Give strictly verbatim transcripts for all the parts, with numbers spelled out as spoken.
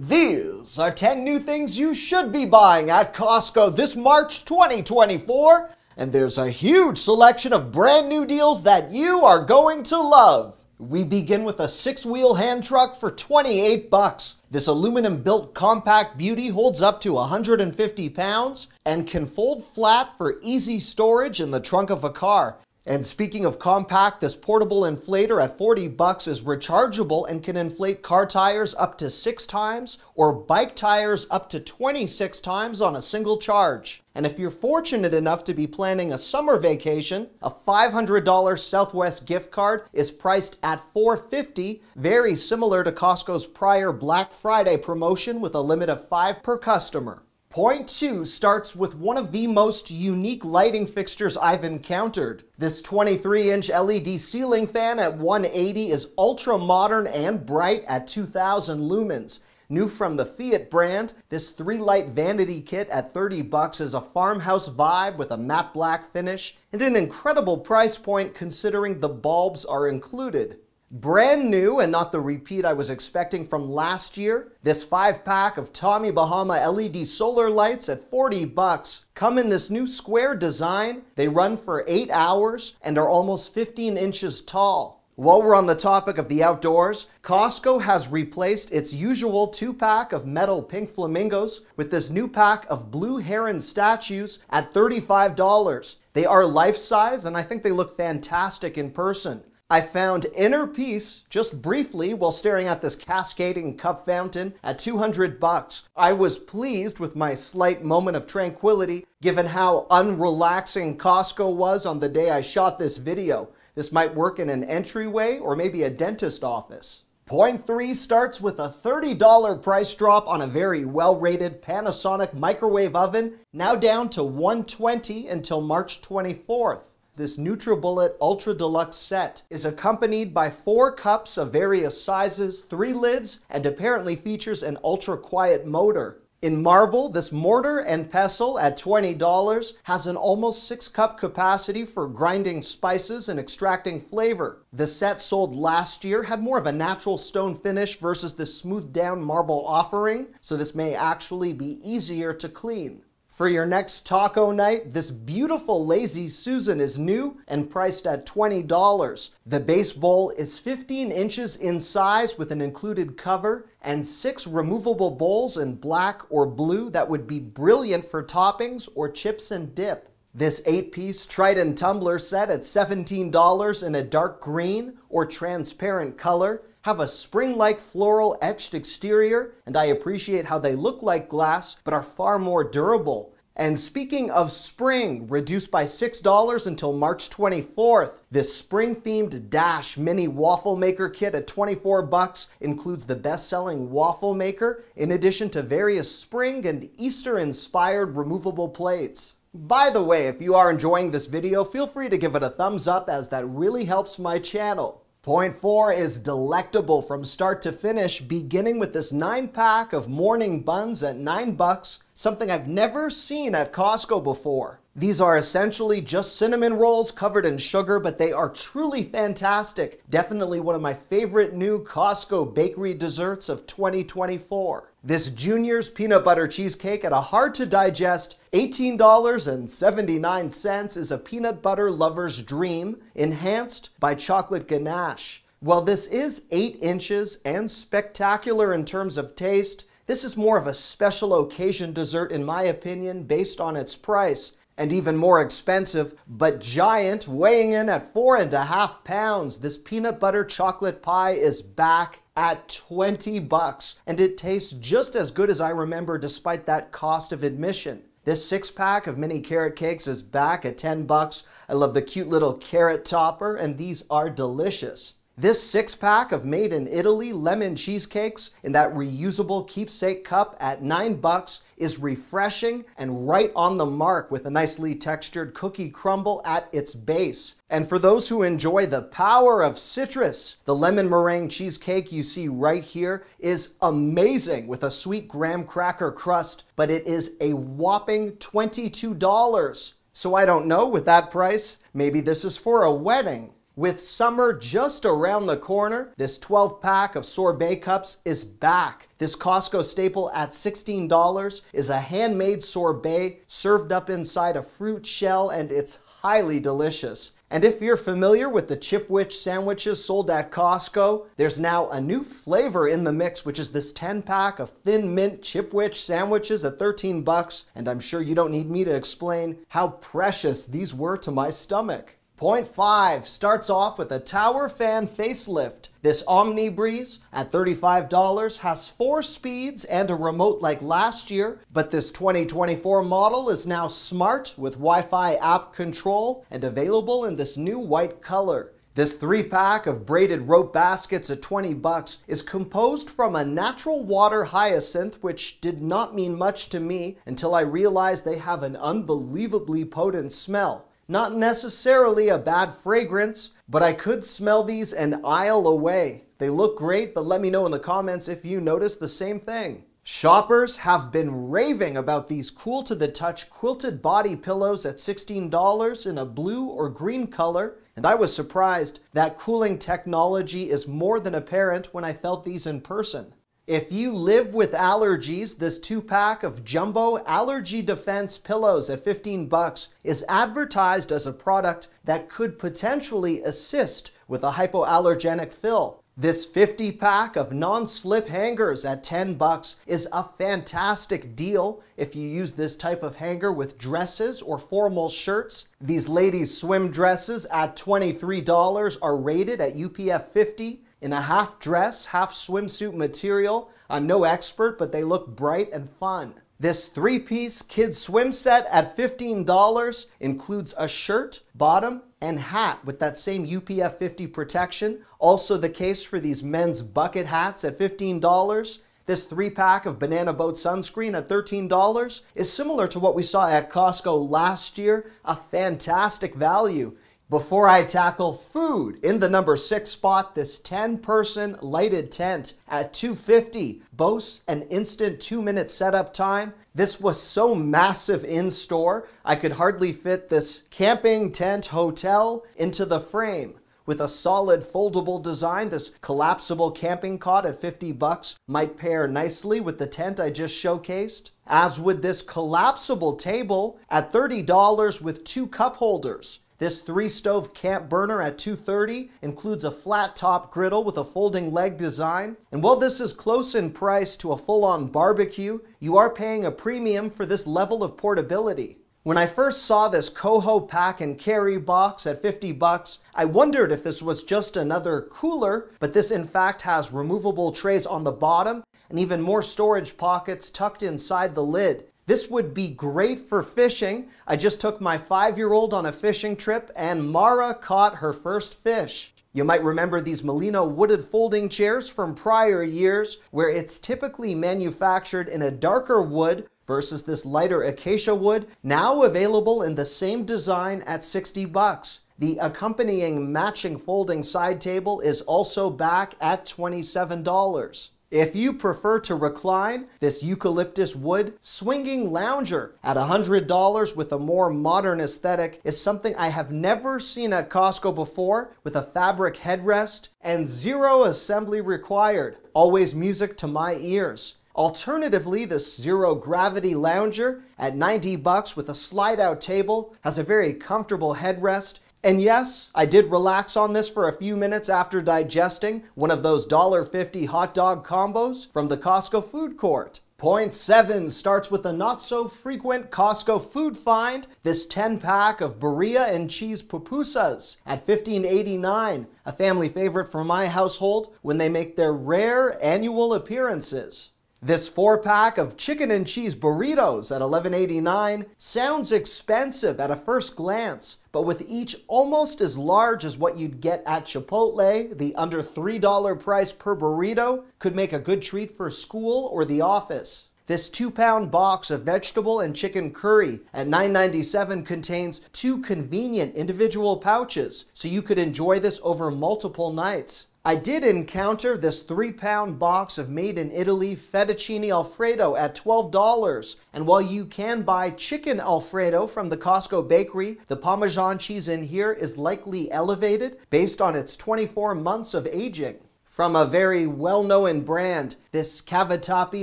These are ten new things you should be buying at Costco this March twenty twenty-four, and there's a huge selection of brand new deals that you are going to love. We begin with a six-wheel hand truck for twenty-eight bucks. This aluminum-built compact beauty holds up to one hundred fifty pounds and can fold flat for easy storage in the trunk of a car. And speaking of compact, this portable inflator at forty bucks is rechargeable and can inflate car tires up to six times or bike tires up to twenty-six times on a single charge. And if you're fortunate enough to be planning a summer vacation, a five hundred dollar Southwest gift card is priced at four hundred fifty dollars, very similar to Costco's prior Black Friday promotion with a limit of five per customer. Point two starts with one of the most unique lighting fixtures I've encountered. This twenty-three inch L E D ceiling fan at one hundred eighty is ultra modern and bright at two thousand lumens. New from the Fiat brand, this three light vanity kit at thirty bucks is a farmhouse vibe with a matte black finish and an incredible price point considering the bulbs are included. Brand new, and not the repeat I was expecting from last year, this five pack of Tommy Bahama L E D solar lights at forty bucks come in this new square design. They run for eight hours and are almost fifteen inches tall. While we're on the topic of the outdoors, Costco has replaced its usual two pack of metal pink flamingos with this new pack of blue heron statues at thirty-five dollars. They are life-size, and I think they look fantastic in person. I found inner peace just briefly while staring at this cascading cup fountain at two hundred bucks. I was pleased with my slight moment of tranquility given how unrelaxing Costco was on the day I shot this video. This might work in an entryway or maybe a dentist office. Point three starts with a thirty dollar price drop on a very well-rated Panasonic microwave oven, now down to one hundred twenty dollars until March twenty-fourth. This Nutribullet Ultra Deluxe set is accompanied by four cups of various sizes, three lids, and apparently features an ultra-quiet motor. In marble, this mortar and pestle at twenty dollars has an almost six cup capacity for grinding spices and extracting flavor. The set sold last year had more of a natural stone finish versus this smoothed-down marble offering, so this may actually be easier to clean. For your next taco night, this beautiful Lazy Susan is new and priced at twenty dollars. The base bowl is fifteen inches in size with an included cover and six removable bowls in black or blue that would be brilliant for toppings or chips and dip. This eight piece Tritan tumbler set at seventeen dollars in a dark green or transparent color have a spring-like floral etched exterior, and I appreciate how they look like glass, but are far more durable. And speaking of spring, reduced by six dollars until March twenty-fourth, this spring-themed Dash mini waffle maker kit at twenty-four bucks includes the best-selling waffle maker, in addition to various spring and Easter-inspired removable plates. By the way, if you are enjoying this video, feel free to give it a thumbs up as that really helps my channel. Point four is delectable from start to finish, beginning with this nine pack of morning buns at nine bucks, something I've never seen at Costco before. These are essentially just cinnamon rolls covered in sugar, but they are truly fantastic. Definitely one of my favorite new Costco bakery desserts of twenty twenty-four. This Junior's peanut butter cheesecake at a hard-to-digest eighteen dollars and seventy-nine cents is a peanut butter lover's dream, enhanced by chocolate ganache. While this is eight inches and spectacular in terms of taste, this is more of a special occasion dessert in my opinion based on its price, and even more expensive, but giant, weighing in at four and a half pounds. This peanut butter chocolate pie is back at twenty bucks, and it tastes just as good as I remember despite that cost of admission. This six pack of mini carrot cakes is back at ten bucks. I love the cute little carrot topper, and these are delicious. This six pack of made in Italy lemon cheesecakes in that reusable keepsake cup at nine bucks is refreshing and right on the mark with a nicely textured cookie crumble at its base. And for those who enjoy the power of citrus, the lemon meringue cheesecake you see right here is amazing with a sweet graham cracker crust, but it is a whopping twenty-two dollars. So I don't know, with that price, maybe this is for a wedding. With summer just around the corner, this twelve pack of sorbet cups is back. This Costco staple at sixteen dollars is a handmade sorbet served up inside a fruit shell, and it's highly delicious. And if you're familiar with the Chip Witch sandwiches sold at Costco, there's now a new flavor in the mix, which is this ten pack of thin mint Chip Witch sandwiches at thirteen bucks. And I'm sure you don't need me to explain how precious these were to my stomach. Point five starts off with a tower fan facelift. This OmniBreeze at thirty-five dollars has four speeds and a remote like last year, but this twenty twenty-four model is now smart with Wi-Fi app control and available in this new white color. This three pack of braided rope baskets at twenty bucks is composed from a natural water hyacinth, which did not mean much to me until I realized they have an unbelievably potent smell. Not necessarily a bad fragrance, but I could smell these an aisle away. They look great, but let me know in the comments if you notice the same thing. Shoppers have been raving about these cool to the touch quilted body pillows at sixteen dollars in a blue or green color, and I was surprised that cooling technology is more than apparent when I felt these in person. If you live with allergies, this two pack of jumbo allergy defense pillows at fifteen bucks is advertised as a product that could potentially assist with a hypoallergenic fill. This fifty pack of non-slip hangers at ten bucks is a fantastic deal if you use this type of hanger with dresses or formal shirts. These ladies' swim dresses at twenty-three dollars are rated at U P F fifty. In a half dress, half swimsuit material. I'm no expert, but they look bright and fun. This three-piece kids swim set at fifteen dollars includes a shirt, bottom, and hat with that same U P F fifty protection. Also the case for these men's bucket hats at fifteen dollars. This three-pack of Banana Boat sunscreen at thirteen dollars is similar to what we saw at Costco last year, a fantastic value. Before I tackle food, in the number six spot, this ten person lighted tent at two hundred fifty dollars boasts an instant two minute setup time. This was so massive in store, I could hardly fit this camping tent hotel into the frame. With a solid foldable design, this collapsible camping cot at fifty bucks might pair nicely with the tent I just showcased. As with this collapsible table at thirty dollars with two cup holders. This three-stove camp burner at two hundred thirty dollars includes a flat-top griddle with a folding leg design. And while this is close in price to a full-on barbecue, you are paying a premium for this level of portability. When I first saw this Coho pack and carry box at fifty bucks, I wondered if this was just another cooler, but this in fact has removable trays on the bottom and even more storage pockets tucked inside the lid. This would be great for fishing. I just took my five-year-old on a fishing trip and Mara caught her first fish. You might remember these Molino wooded folding chairs from prior years, where it's typically manufactured in a darker wood versus this lighter acacia wood, now available in the same design at sixty bucks. The accompanying matching folding side table is also back at twenty-seven dollars. If you prefer to recline, this eucalyptus wood swinging lounger at one hundred dollars with a more modern aesthetic is something I have never seen at Costco before, with a fabric headrest and zero assembly required. Always music to my ears. Alternatively, this zero gravity lounger at ninety bucks with a slide out table has a very comfortable headrest. And yes, I did relax on this for a few minutes after digesting one of those one dollar fifty hot dog combos from the Costco food court. Point seven starts with a not so frequent Costco food find. This ten pack of Barilla and cheese pupusas at fifteen eighty-nine, a family favorite for my household when they make their rare annual appearances. This four-pack of chicken and cheese burritos at eleven eighty-nine sounds expensive at a first glance, but with each almost as large as what you'd get at Chipotle, the under three dollar price per burrito could make a good treat for school or the office. This two-pound box of vegetable and chicken curry at nine ninety-seven contains two convenient individual pouches, so you could enjoy this over multiple nights. I did encounter this three-pound box of made-in-Italy fettuccine alfredo at twelve dollars. And while you can buy chicken alfredo from the Costco bakery, the Parmesan cheese in here is likely elevated based on its twenty-four months of aging. From a very well-known brand, this cavatappi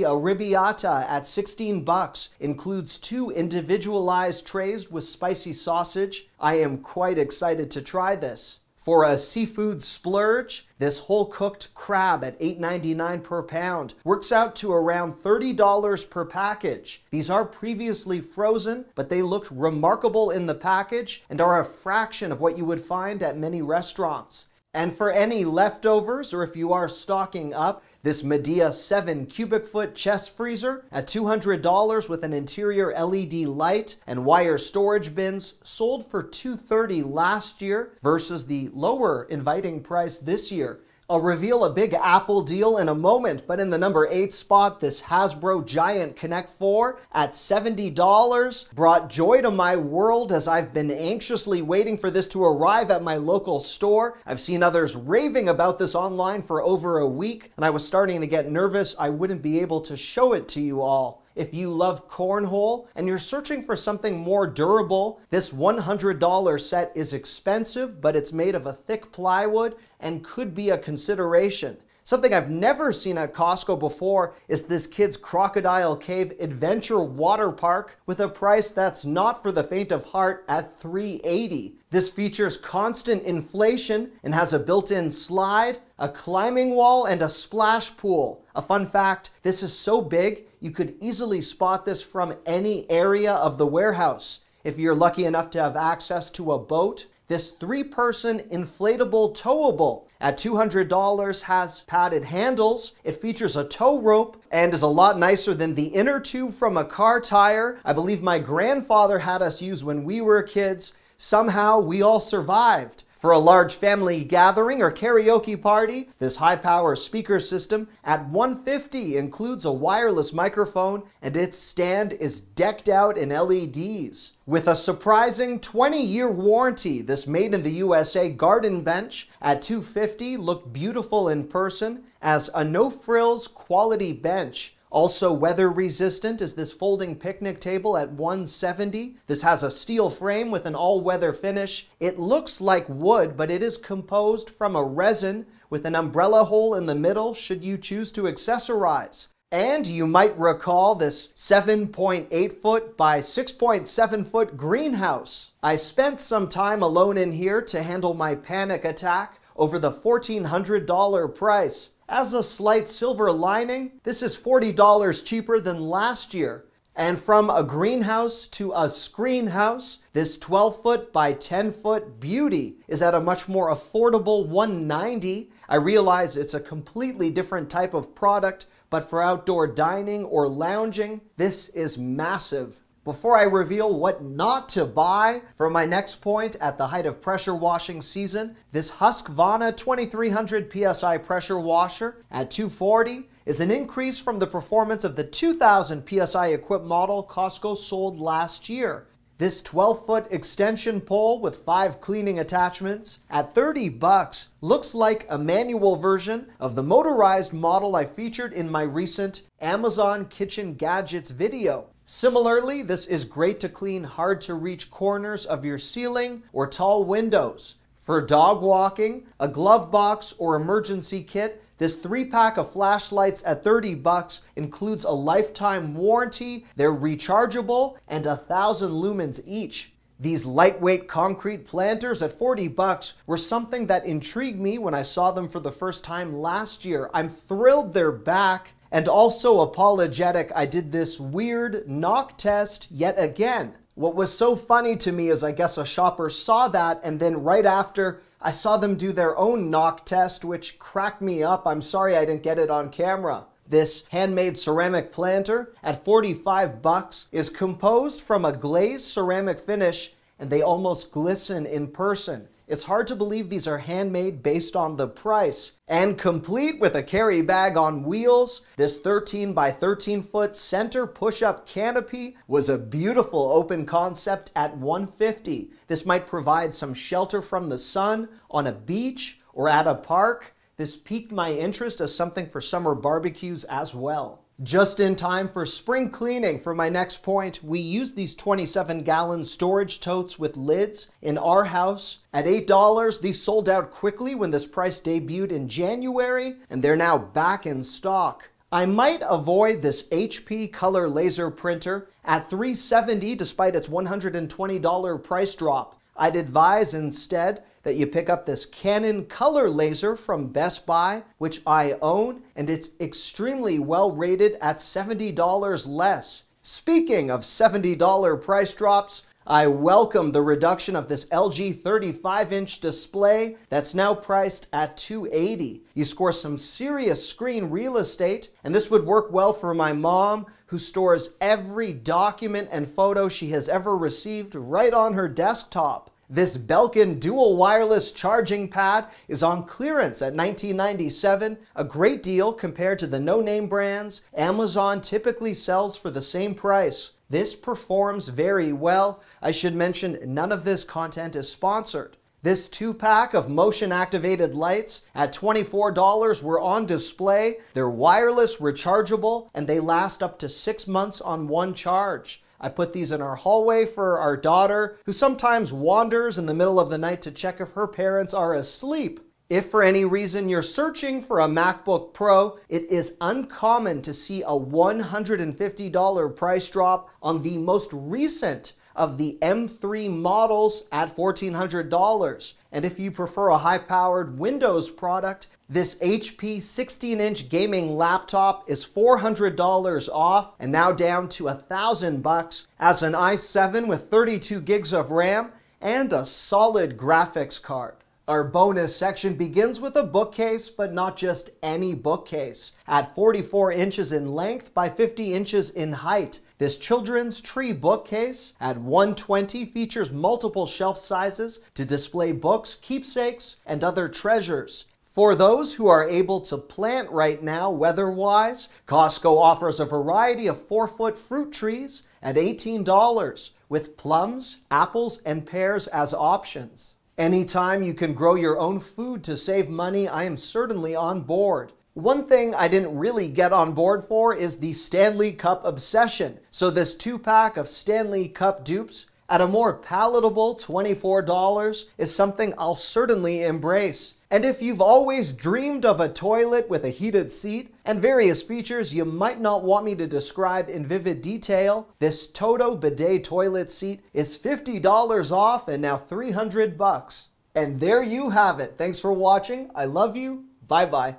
arrabbiata at sixteen bucks includes two individualized trays with spicy sausage. I am quite excited to try this. For a seafood splurge, this whole-cooked crab at eight ninety-nine per pound works out to around thirty dollars per package. These are previously frozen, but they looked remarkable in the package and are a fraction of what you would find at many restaurants. And for any leftovers, or if you are stocking up, this Medea seven cubic foot chest freezer at two hundred dollars with an interior L E D light and wire storage bins sold for two hundred thirty dollars last year versus the lower inviting price this year. I'll reveal a big Apple deal in a moment, but in the number eight spot, this Hasbro Giant Connect four at seventy dollars brought joy to my world as I've been anxiously waiting for this to arrive at my local store. I've seen others raving about this online for over a week, and I was starting to get nervous I wouldn't be able to show it to you all. If you love cornhole and you're searching for something more durable, this one hundred dollar set is expensive, but it's made of a thick plywood and could be a consideration. Something I've never seen at Costco before is this kid's Crocodile Cave Adventure Water Park with a price that's not for the faint of heart at three eighty. This features constant inflation and has a built-in slide, a climbing wall, and a splash pool. A fun fact, this is so big, you could easily spot this from any area of the warehouse. If you're lucky enough to have access to a boat, this three-person inflatable towable at two hundred dollars has padded handles. It features a tow rope and is a lot nicer than the inner tube from a car tire. I believe my grandfather had us use when we were kids. Somehow we all survived. For a large family gathering or karaoke party, this high-power speaker system at one hundred fifty dollars includes a wireless microphone, and its stand is decked out in L E Ds. With a surprising twenty year warranty, this made-in-the-U S A garden bench at two hundred fifty dollars looked beautiful in person as a no-frills quality bench. Also weather resistant is this folding picnic table at one hundred seventy dollars. This has a steel frame with an all-weather finish. It looks like wood, but it is composed from a resin with an umbrella hole in the middle should you choose to accessorize. And you might recall this seven point eight foot by six point seven foot greenhouse. I spent some time alone in here to handle my panic attack over the fourteen hundred dollar price. As a slight silver lining, this is forty dollars cheaper than last year. And from a greenhouse to a screen house, this twelve foot by ten foot beauty is at a much more affordable one hundred ninety dollars. I realize it's a completely different type of product, but for outdoor dining or lounging, this is massive. Before I reveal what not to buy, for my next point, at the height of pressure washing season, this Husqvarna twenty-three hundred P S I pressure washer at two hundred forty dollars is an increase from the performance of the two thousand P S I equipped model Costco sold last year. This twelve foot extension pole with five cleaning attachments at thirty bucks looks like a manual version of the motorized model I featured in my recent Amazon Kitchen Gadgets video. Similarly, this is great to clean hard-to-reach corners of your ceiling or tall windows. For dog walking, a glove box or emergency kit, this three-pack of flashlights at thirty bucks includes a lifetime warranty, they're rechargeable, and one thousand lumens each. These lightweight concrete planters at forty bucks were something that intrigued me when I saw them for the first time last year. I'm thrilled they're back. And also apologetic, I did this weird knock test yet again. What was so funny to me is I guess a shopper saw that, and then right after, I saw them do their own knock test, which cracked me up. I'm sorry I didn't get it on camera. This handmade ceramic planter at forty-five bucks is composed from a glazed ceramic finish, and they almost glisten in person. It's hard to believe these are handmade based on the price. And complete with a carry bag on wheels, this thirteen by thirteen foot center push-up canopy was a beautiful open concept at one hundred fifty dollars. This might provide some shelter from the sun on a beach or at a park. This piqued my interest as something for summer barbecues as well. Just in time for spring cleaning for my next point, we used these twenty-seven gallon storage totes with lids in our house. At eight dollars, these sold out quickly when this price debuted in January, and they're now back in stock. I might avoid this H P color laser printer at three hundred seventy dollars despite its one hundred twenty dollar price drop. I'd advise instead that you pick up this Canon color laser from Best Buy, which I own, and it's extremely well rated at seventy dollars less. Speaking of seventy dollar price drops, I welcome the reduction of this L G thirty-five inch display that's now priced at two hundred eighty dollars. You score some serious screen real estate, and this would work well for my mom, who stores every document and photo she has ever received right on her desktop. This Belkin dual wireless charging pad is on clearance at nineteen ninety-seven dollars, a great deal compared to the no-name brands Amazon typically sells for the same price. This performs very well. I should mention none of this content is sponsored. This two-pack of motion-activated lights at twenty-four dollars were on display. They're wireless, rechargeable, and they last up to six months on one charge. I put these in our hallway for our daughter, who sometimes wanders in the middle of the night to check if her parents are asleep. If for any reason you're searching for a MacBook Pro, it is uncommon to see a one hundred fifty dollar price drop on the most recent of the M three models at fourteen hundred dollars. And if you prefer a high-powered Windows product, this H P sixteen inch gaming laptop is four hundred dollars off and now down to a thousand bucks. As an i seven with thirty-two gigs of RAM and a solid graphics card. Our bonus section begins with a bookcase, but not just any bookcase. At forty-four inches in length by fifty inches in height, this children's tree bookcase at one hundred twenty dollars features multiple shelf sizes to display books, keepsakes, and other treasures. For those who are able to plant right now weather-wise, Costco offers a variety of four foot fruit trees at eighteen dollars, with plums, apples, and pears as options. Anytime you can grow your own food to save money, I am certainly on board. One thing I didn't really get on board for is the Stanley Cup obsession. So this two-pack of Stanley Cup dupes at a more palatable twenty-four dollars is something I'll certainly embrace. And if you've always dreamed of a toilet with a heated seat and various features you might not want me to describe in vivid detail, this Toto bidet toilet seat is fifty dollars off and now three hundred bucks. And there you have it. Thanks for watching. I love you. Bye-bye.